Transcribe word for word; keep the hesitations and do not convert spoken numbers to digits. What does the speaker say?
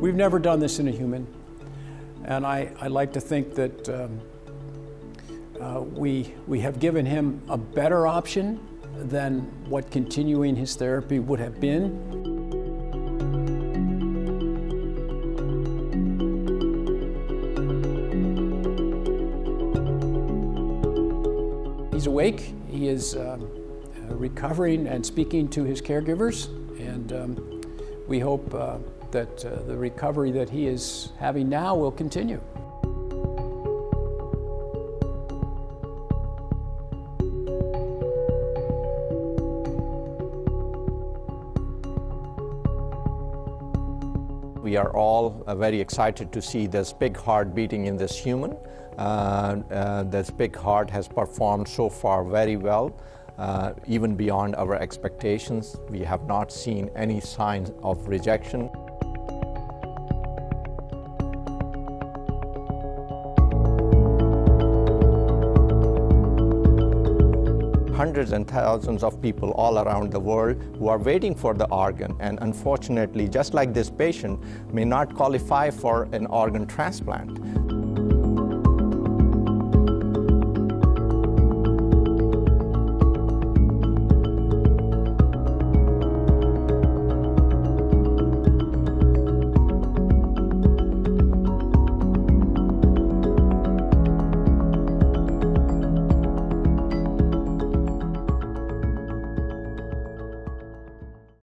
We've never done this in a human, and I, I like to think that um, uh, we, we have given him a better option than what continuing his therapy would have been. He's awake, he is um, recovering and speaking to his caregivers, and um, we hope uh, that uh, the recovery that he is having now will continue. We are all uh, very excited to see this big heart beating in this human. Uh, uh, this big heart has performed so far very well, uh, even beyond our expectations. We have not seen any signs of rejection. Hundreds and thousands of people all around the world who are waiting for the organ, and unfortunately, just like this patient, may not qualify for an organ transplant.